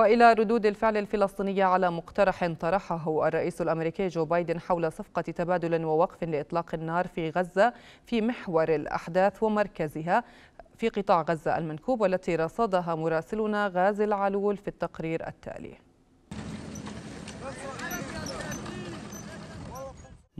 وإلى ردود الفعل الفلسطينية على مقترح طرحه الرئيس الأمريكي جو بايدن حول صفقة تبادل ووقف لإطلاق النار في غزة في محور الأحداث ومركزها في قطاع غزة المنكوب، والتي رصدها مراسلنا غازي العلول في التقرير التالي.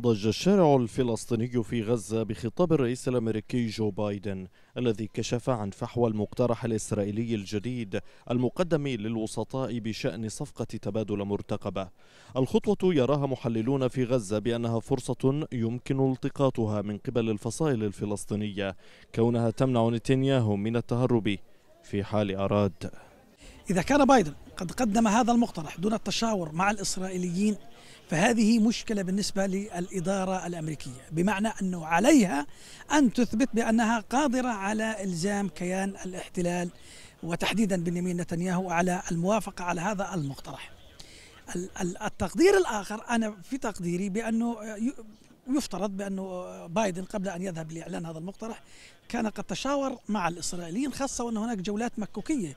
ضج الشارع الفلسطيني في غزة بخطاب الرئيس الأمريكي جو بايدن الذي كشف عن فحوى المقترح الإسرائيلي الجديد المقدم للوسطاء بشأن صفقة تبادل مرتقبة. الخطوة يراها محللون في غزة بأنها فرصة يمكن التقاطها من قبل الفصائل الفلسطينية، كونها تمنع نتنياهو من التهرب في حال أراد. إذا كان بايدن قد قدم هذا المقترح دون التشاور مع الإسرائيليين فهذه مشكلة بالنسبة للإدارة الأمريكية، بمعنى أنه عليها أن تثبت بأنها قادرة على إلزام كيان الاحتلال وتحديدا بنيامين نتنياهو على الموافقة على هذا المقترح. التقدير الآخر، أنا في تقديري بأنه يفترض بأنه بايدن قبل أن يذهب لإعلان هذا المقترح كان قد تشاور مع الإسرائيليين، خاصة وأن هناك جولات مكوكية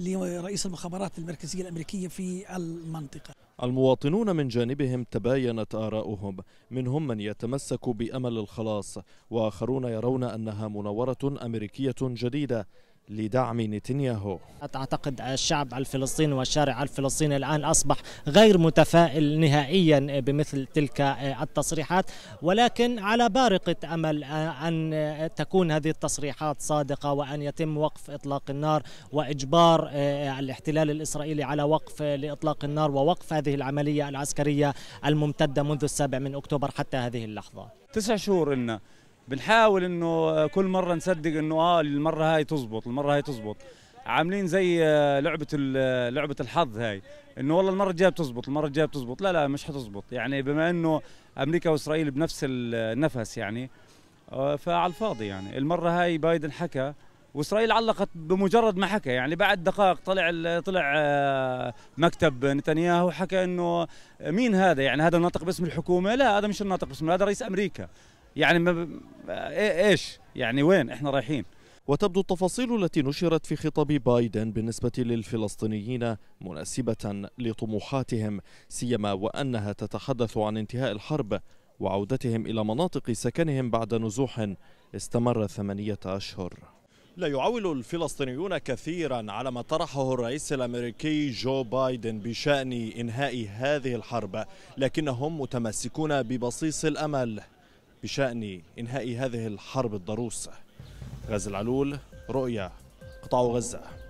لرئيس المخابرات المركزية الأمريكية في المنطقة. المواطنون من جانبهم تباينت آراؤهم، منهم من يتمسك بأمل الخلاص وآخرون يرون أنها مناورة أمريكية جديدة لدعم نتنياهو. أعتقد الشعب الفلسطيني والشارع الفلسطيني الآن أصبح غير متفائل نهائيا بمثل تلك التصريحات، ولكن على بارقة أمل أن تكون هذه التصريحات صادقة وأن يتم وقف إطلاق النار وإجبار الاحتلال الإسرائيلي على وقف لإطلاق النار ووقف هذه العملية العسكرية الممتدة منذ 7 أكتوبر حتى هذه اللحظة. 9 شهور لنا بنحاول انه كل مره نصدق انه المره هاي تزبط، المره هاي تزبط، عاملين زي لعبه الحظ هاي، انه والله المره الجايه بتزبط، المره الجايه بتزبط. لا مش حتزبط، يعني بما انه امريكا واسرائيل بنفس النفس يعني فعلى الفاضي. يعني المره هاي بايدن حكى واسرائيل علقت بمجرد ما حكى، يعني بعد دقائق طلع مكتب نتنياهو حكى انه مين هذا، يعني هذا ناطق باسم الحكومه؟ لا هذا مش الناطق باسم، هذا رئيس امريكا. يعني ايش يعني، وين احنا رايحين؟ وتبدو التفاصيل التي نشرت في خطاب بايدن بالنسبة للفلسطينيين مناسبة لطموحاتهم، سيما وأنها تتحدث عن انتهاء الحرب وعودتهم إلى مناطق سكنهم بعد نزوح استمر 8 أشهر. لا يعول الفلسطينيون كثيرا على ما طرحه الرئيس الأمريكي جو بايدن بشأن إنهاء هذه الحرب، لكنهم متمسكون ببصيص الأمل بشأن إنهاء هذه الحرب الضروسة. غازي العلول، رؤيا، قطاع غزة.